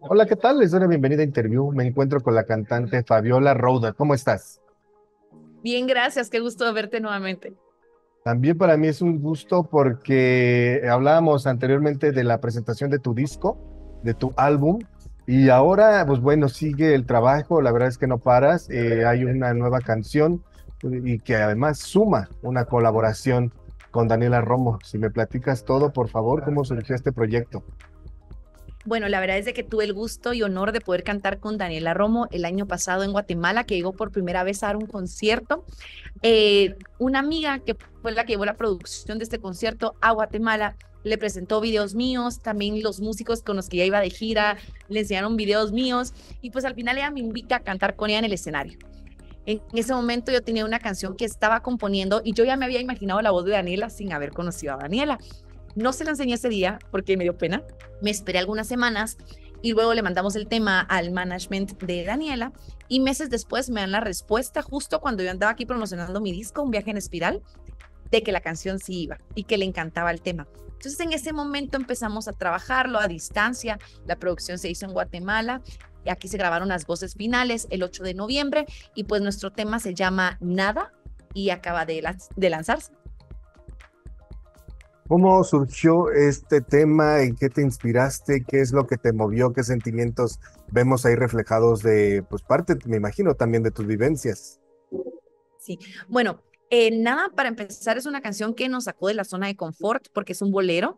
Hola, ¿qué tal? Les doy la bienvenida a Interview. Me encuentro con la cantante Fabiola Roudha. ¿Cómo estás? Bien, gracias. Qué gusto verte nuevamente. También para mí es un gusto porque hablábamos anteriormente de la presentación de tu disco, de tu álbum, y ahora, pues bueno, sigue el trabajo. La verdad es que no paras. Hay una nueva canción y que además suma una colaboración con Daniela Romo. Si me platicas todo, por favor, ¿cómo surgió este proyecto? Bueno, la verdad es de que tuve el gusto y honor de poder cantar con Daniela Romo el año pasado en Guatemala, que llegó por primera vez a dar un concierto. Una amiga que fue la que llevó la producción de este concierto a Guatemala, le presentó videos míos, también los músicos con los que ella iba de gira, le enseñaron videos míos, y pues al final ella me invita a cantar con ella en el escenario. En ese momento yo tenía una canción que estaba componiendo y yo ya me había imaginado la voz de Daniela sin haber conocido a Daniela. No se la enseñé ese día porque me dio pena. Me esperé algunas semanas y luego le mandamos el tema al management de Daniela y meses después me dan la respuesta, justo cuando yo andaba aquí promocionando mi disco, Un viaje en espiral, de que la canción sí iba y que le encantaba el tema. Entonces en ese momento empezamos a trabajarlo a distancia. La producción se hizo en Guatemala y aquí se grabaron las voces finales el 8 de noviembre y pues nuestro tema se llama Nada y acaba de lanzarse. ¿Cómo surgió este tema? ¿En qué te inspiraste? ¿Qué es lo que te movió? ¿Qué sentimientos vemos ahí reflejados de, pues, parte, me imagino, también de tus vivencias? Sí, bueno, Nada, para empezar, es una canción que nos sacó de la zona de confort porque es un bolero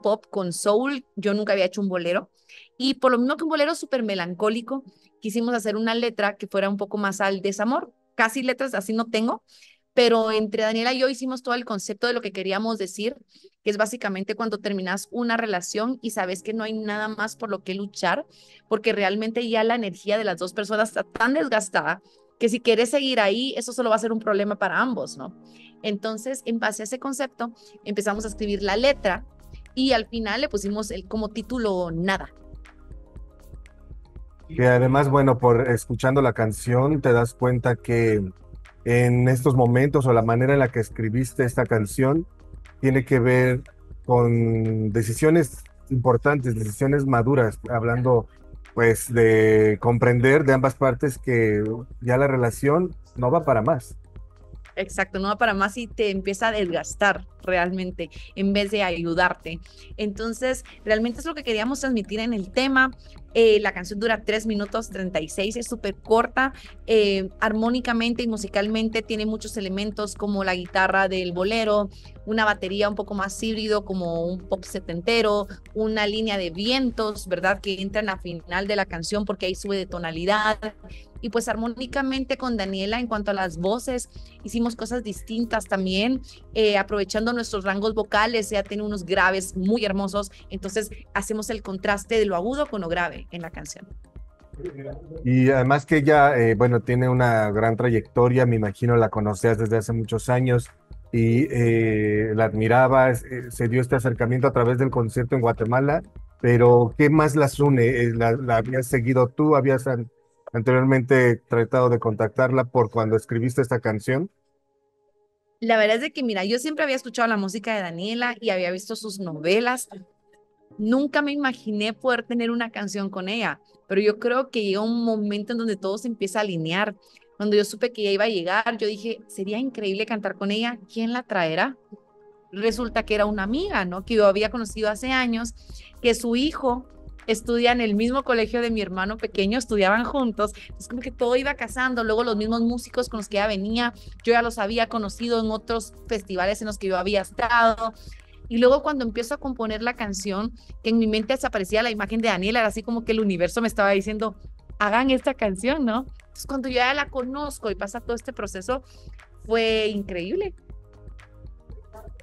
pop con soul. Yo nunca había hecho un bolero y por lo mismo que un bolero súper melancólico, quisimos hacer una letra que fuera un poco más al desamor. Casi letras así no tengo, pero entre Daniela y yo hicimos todo el concepto de lo que queríamos decir, que es básicamente cuando terminas una relación y sabes que no hay nada más por lo que luchar, porque realmente ya la energía de las dos personas está tan desgastada que si quieres seguir ahí, eso solo va a ser un problema para ambos, ¿no? Entonces, en base a ese concepto, empezamos a escribir la letra y al final le pusimos como título Nada. Que además, bueno, por escuchando la canción te das cuenta que en estos momentos o la manera en la que escribiste esta canción tiene que ver con decisiones importantes, decisiones maduras, hablando pues de comprender de ambas partes que ya la relación no va para más. Exacto, no va para más y te empieza a desgastar realmente en vez de ayudarte. Entonces, realmente es lo que queríamos transmitir en el tema. La canción dura 3 minutos 36, es súper corta. Armónicamente y musicalmente tiene muchos elementos como la guitarra del bolero, una batería un poco más híbrido como un pop setentero, una línea de vientos, ¿verdad? Que entran al final de la canción porque ahí sube de tonalidad. Y pues armónicamente con Daniela en cuanto a las voces, hicimos cosas distintas también, aprovechando nuestros rangos vocales. Ella tiene unos graves muy hermosos, entonces hacemos el contraste de lo agudo con lo grave en la canción. Y además que ella, bueno, tiene una gran trayectoria, me imagino la conocías desde hace muchos años y la admirabas. Se dio este acercamiento a través del concierto en Guatemala, pero ¿qué más las une? ¿La habías seguido tú? ¿Habías anteriormente tratado de contactarla por cuando escribiste esta canción? La verdad es de que, mira, yo siempre había escuchado la música de Daniela y había visto sus novelas. Nunca me imaginé poder tener una canción con ella, pero yo creo que llegó un momento en donde todo se empieza a alinear. Cuando yo supe que ella iba a llegar, yo dije, sería increíble cantar con ella, ¿quién la traerá? Resulta que era una amiga, ¿no? Que yo había conocido hace años, que su hijo estudia en el mismo colegio de mi hermano pequeño, estudiaban juntos. Es como que todo iba casando, luego los mismos músicos con los que ella venía, yo ya los había conocido en otros festivales en los que yo había estado. Y luego cuando empiezo a componer la canción, que en mi mente desaparecía la imagen de Daniela, era así como que el universo me estaba diciendo, hagan esta canción, ¿no? Entonces cuando yo ya la conozco y pasa todo este proceso, fue increíble.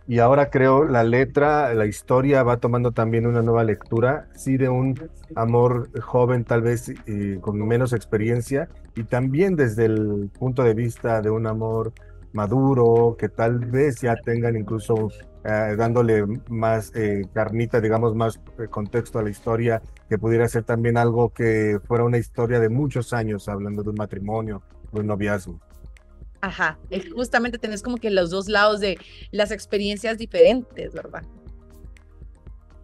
Y ahora creo la letra, la historia va tomando también una nueva lectura, sí, de un amor joven tal vez con menos experiencia y también desde el punto de vista de un amor maduro que tal vez ya tengan incluso dándole más carnita, digamos, más contexto a la historia, que pudiera ser también algo que fuera una historia de muchos años, hablando de un matrimonio, de un noviazgo. Ajá, justamente tenés como que los dos lados de las experiencias diferentes, ¿verdad?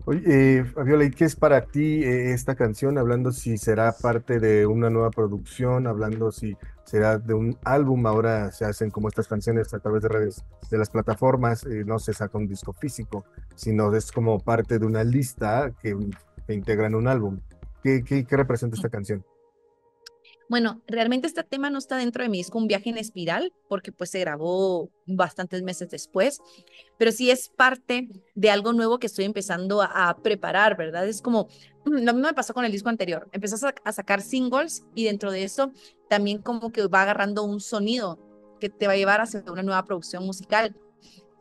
Oye, Fabiola, ¿y qué es para ti esta canción? Hablando si será parte de una nueva producción, hablando si será de un álbum. Ahora se hacen como estas canciones a través de redes, de las plataformas, no se saca un disco físico, sino es como parte de una lista que integra en un álbum. ¿Qué representa esta canción? Bueno, realmente este tema no está dentro de mi disco Un viaje en espiral, porque pues se grabó bastantes meses después, pero sí es parte de algo nuevo que estoy empezando a preparar, ¿verdad? Es como, lo mismo me pasó con el disco anterior, empecé a sacar singles y dentro de eso también como que va agarrando un sonido que te va a llevar hacia una nueva producción musical.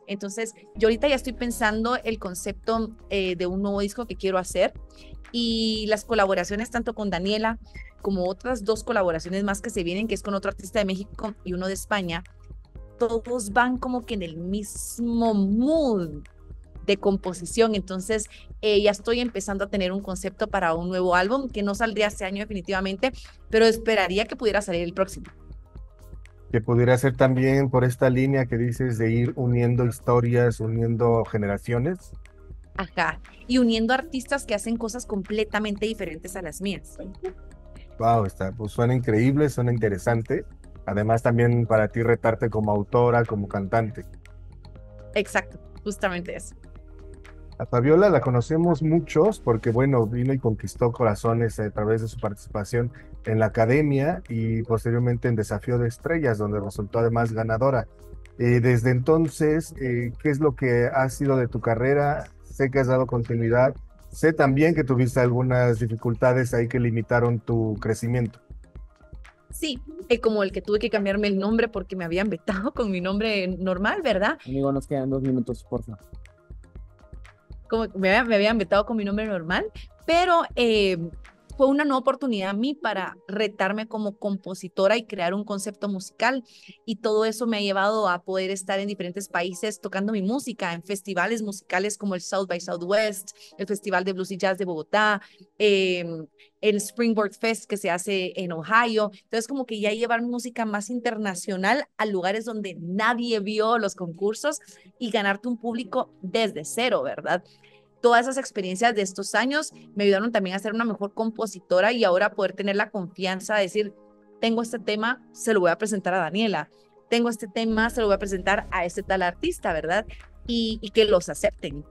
Entonces, yo ahorita ya estoy pensando el concepto de un nuevo disco que quiero hacer y las colaboraciones tanto con Daniela como otras dos colaboraciones más que se vienen, que es con otro artista de México y uno de España. Todos van como que en el mismo mood de composición, entonces ya estoy empezando a tener un concepto para un nuevo álbum que no saldría este año definitivamente, pero esperaría que pudiera salir el próximo. Que pudiera ser también por esta línea que dices de ir uniendo historias, uniendo generaciones. Ajá, y uniendo artistas que hacen cosas completamente diferentes a las mías. Wow, está, pues suena increíble, suena interesante. Además también para ti retarte como autora, como cantante. Exacto, justamente eso. A Fabiola la conocemos muchos porque, bueno, vino y conquistó corazones a través de su participación en La Academia y posteriormente en Desafío de Estrellas, donde resultó además ganadora. Desde entonces, ¿qué es lo que ha sido de tu carrera? Sé que has dado continuidad, sé también que tuviste algunas dificultades ahí que limitaron tu crecimiento. Sí, como el que tuve que cambiarme el nombre porque me habían vetado con mi nombre normal, ¿verdad? Amigo, nos quedan 2 minutos, por favor. Como me habían vetado con mi nombre normal, pero fue una nueva oportunidad a mí para retarme como compositora y crear un concepto musical, y todo eso me ha llevado a poder estar en diferentes países tocando mi música, en festivales musicales como el South by Southwest, el Festival de Blues y Jazz de Bogotá, el Springboard Fest que se hace en Ohio. Entonces como que ya llevar música más internacional a lugares donde nadie vio los concursos y ganarte un público desde cero, ¿verdad? Todas esas experiencias de estos años me ayudaron también a ser una mejor compositora y ahora poder tener la confianza de decir, tengo este tema, se lo voy a presentar a Daniela, tengo este tema, se lo voy a presentar a este tal artista, ¿verdad? Y que los acepten.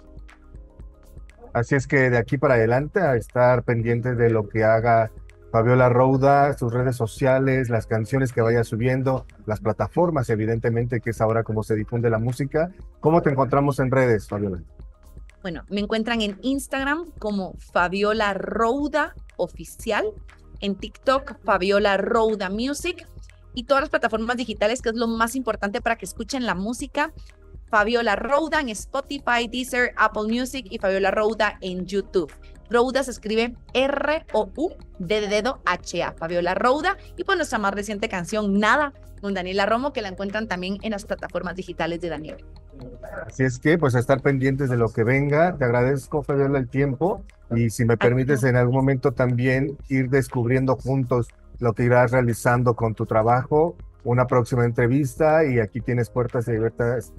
Así es que de aquí para adelante a estar pendientes de lo que haga Fabiola Roudha, sus redes sociales, las canciones que vaya subiendo, las plataformas, evidentemente, que es ahora como se difunde la música. ¿Cómo te encontramos en redes, Fabiola? Bueno, me encuentran en Instagram como Fabiola Roudha Oficial, en TikTok Fabiola Roudha Music y todas las plataformas digitales, que es lo más importante para que escuchen la música. Fabiola Roudha en Spotify, Deezer, Apple Music y Fabiola Roudha en YouTube. Roudha se escribe R-O-U-D-D-H-A, Fabiola Roudha. Y pues nuestra más reciente canción, Nada, con Daniela Romo, que la encuentran también en las plataformas digitales de Daniela. Así es que, pues, a estar pendientes de lo que venga. Te agradezco, Fabiola, el tiempo. Y si me permites, en algún momento también ir descubriendo juntos lo que irás realizando con tu trabajo, una próxima entrevista, y aquí tienes puertas abiertas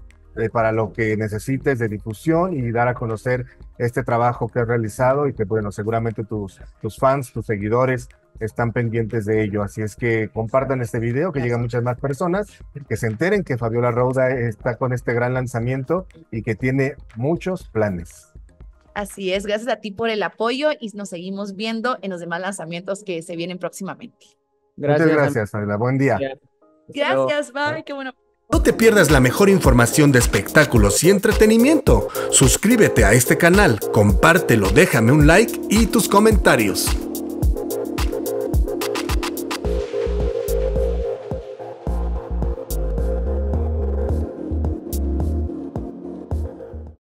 para lo que necesites de difusión y dar a conocer este trabajo que has realizado y que, bueno, seguramente tus fans, tus seguidores están pendientes de ello. Así es que compartan este video, que lleguen muchas más personas, que se enteren que Fabiola Roudha está con este gran lanzamiento y que tiene muchos planes. Así es, gracias a ti por el apoyo y nos seguimos viendo en los demás lanzamientos que se vienen próximamente. Gracias. Muchas gracias, Fabiola. Buen día. Gracias, bye, qué bueno. No te pierdas la mejor información de espectáculos y entretenimiento. Suscríbete a este canal, compártelo, déjame un like y tus comentarios.